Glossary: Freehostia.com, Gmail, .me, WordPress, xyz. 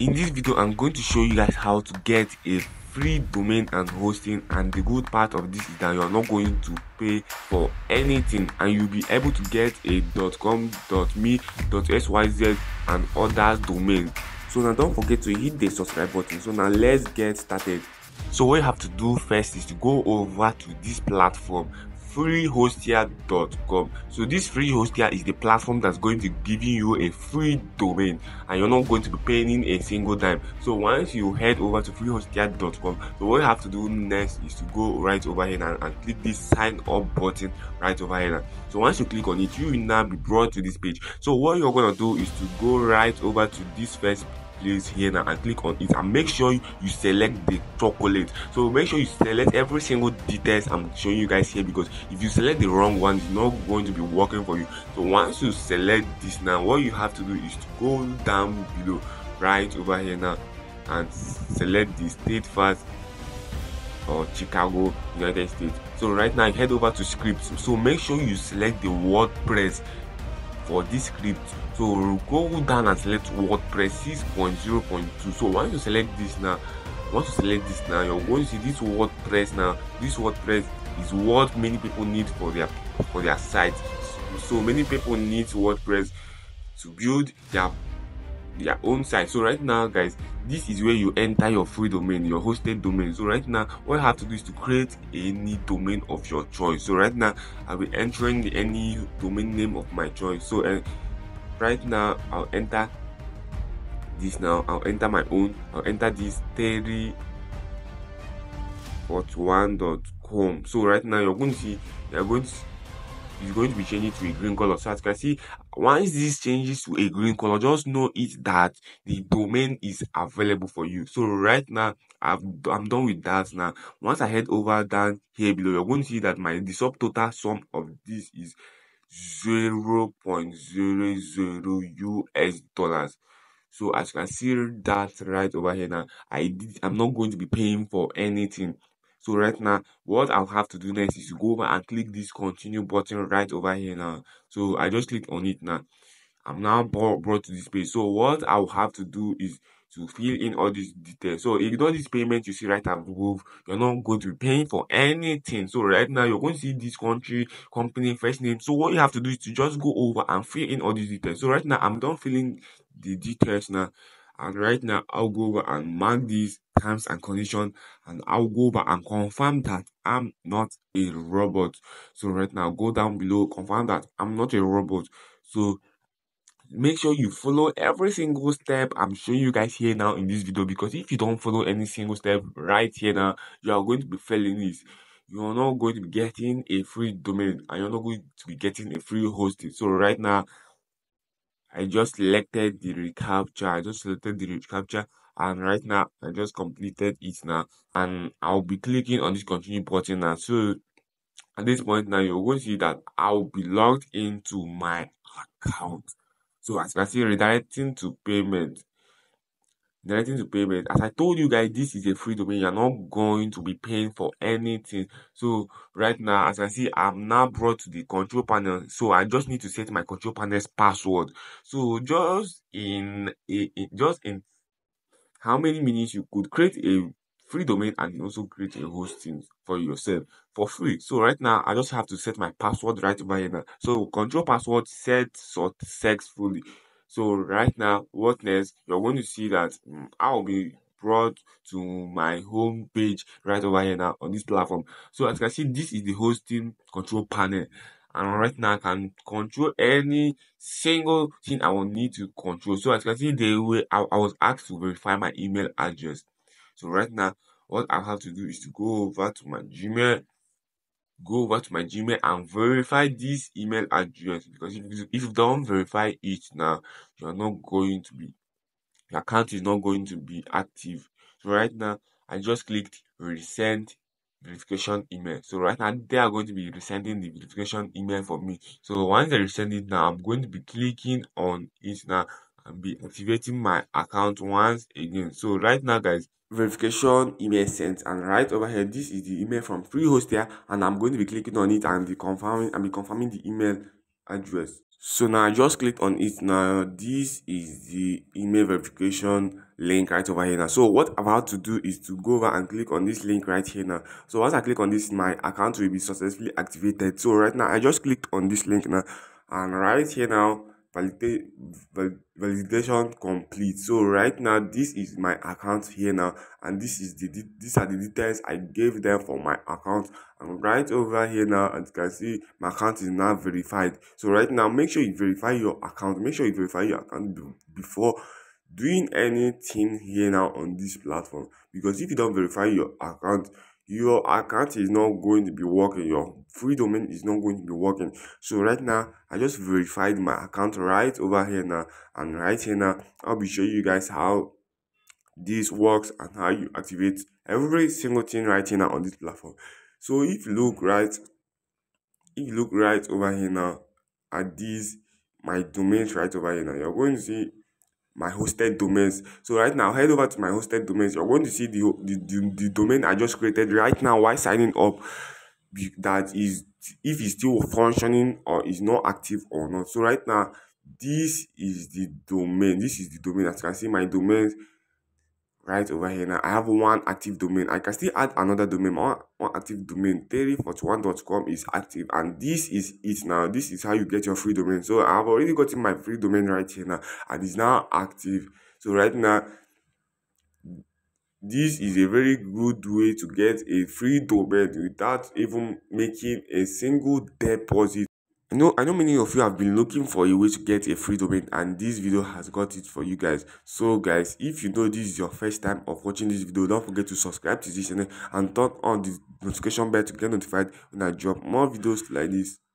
In this video, I'm going to show you guys how to get a free domain and hosting, and the good part of this is that you are not going to pay for anything, and you'll be able to get a .com, .me, .xyz and other domains. So now don't forget to hit the subscribe button. So now let's get started. So what you have to do first is to go over to this platform, Freehostia.com. So this Freehostia is the platform that's going to give you a free domain, and you're not going to be paying a single dime. So once you head over to Freehostia.com, so what you have to do next is to go right over here and click this sign up button right over here. So once you click on it, you will now be brought to this page. So what you're going to do is to go right over to this first place here now and click on it, and make sure you select the chocolate. So make sure you select every single details I'm showing you guys here, because if you select the wrong one, it's not going to be working for you. So once you select this, now what you have to do is to go down below right over here now and select the state first, or Chicago, United States. So right now head over to scripts. So make sure you select the WordPress for this script. So we'll go down and select WordPress 6.0.2. so once you select this now, you're going to see this WordPress. Now this WordPress is what many people need for their site. So many people need WordPress to build their own site. So right now guys, this is where you enter your free domain, your hosted domain. So right now what you have to do is to create any domain of your choice. So right now I'll be entering any domain name of my choice. So right now I'll enter this. Now I'll enter my own. I'll enter this 3041.com. so right now you're going to see it's going to be changing to a green color. So as you can see, once this changes to a green color, just know it that the domain is available for you. So right now I'm done with that. Now once I head over down here below, you're going to see that the subtotal sum of this is 0.00 US dollars. So as you can see that right over here now, I'm not going to be paying for anything. So right now what I'll have to do next is to go over and click this continue button right over here now. So I just click on it. Now I'm now brought to this page. So what I'll have to do is to fill in all these details. So ignore this payment you see right above. You're not going to be paying for anything. So right now you're going to see this country, company, first name. So what you have to do is to just go over and fill in all these details. So right now I'm done filling the details now, and right now I'll go over and mark these terms and conditions, and I'll go over and confirm that I'm not a robot. So right now go down below, confirm that I'm not a robot. So make sure you follow every single step I'm showing you guys here now in this video, because if you don't follow any single step right here now, you are going to be failing this. You're not going to be getting a free domain, and you're not going to be getting a free hosting. So right now I just selected the recapture. And right now I just completed it now, and I'll be clicking on this continue button now. So at this point now, you're going to see that I'll be logged into my account. So as you can see, redirecting to payment. As I told you guys, this is a free domain. You're not going to be paying for anything. So right now, as I see, I'm now brought to the control panel. So I just need to set my control panel's password. So just in how many minutes you could create a free domain and also create a hosting for yourself for free. So right now I just have to set my password right over here now. So control password set successfully. So right now, what next? You're going to see that I'll be brought to my home page right over here now on this platform. So as you can see, this is the hosting control panel, and right now I can control any single thing I will need to control. So as you can see, I was asked to verify my email address. So right now what I have to do is to go over to my Gmail and verify this email address, because if you don't verify it now, your account is not going to be active. So right now I just clicked resend verification email. So right now they are going to be resending the verification email for me. So once they resend it now, I'm going to be clicking on it now and be activating my account once again. So right now guys, verification email sent, and right over here, this is the email from Freehostia, and I'm going to be clicking on it and be confirming the email address. So now I just click on it. Now this is the email verification link right over here now. So what I'm about to do is to go over and click on this link right here now. So once I click on this, my account will be successfully activated. So right now I just clicked on this link now, and right here now, validation complete. So right now this is my account here now, and this is these are the details I gave them for my account. And right over here now, as you can see, my account is now verified. So right now, make sure you verify your account. Make sure you verify your account before doing anything here now on this platform, because if you don't verify your account is not going to be working. Your free domain is not going to be working. So right now I just verified my account right over here now, and right here now I'll be showing you guys how this works and how you activate every single thing right here now on this platform. So if you look right over here now at these my domains right over here now, you're going to see my hosted domains. So right now, head over to my hosted domains. You're going to see the domain I just created right now while signing up, that is if it's still functioning or is not active or not. So right now, this is the domain. As you can see, my domains right over here now, I have one active domain. I can still add another domain. One active domain, 3041.com is active, and this is it now. This is how you get your free domain. So I've already gotten my free domain right here now, and it's now active. So right now, this is a very good way to get a free domain without even making a single deposit. I know many of you have been looking for a way to get a free domain, and this video has got it for you guys. So guys, if you know this is your first time of watching this video, don't forget to subscribe to this channel and turn on the notification bell to get notified when I drop more videos like this.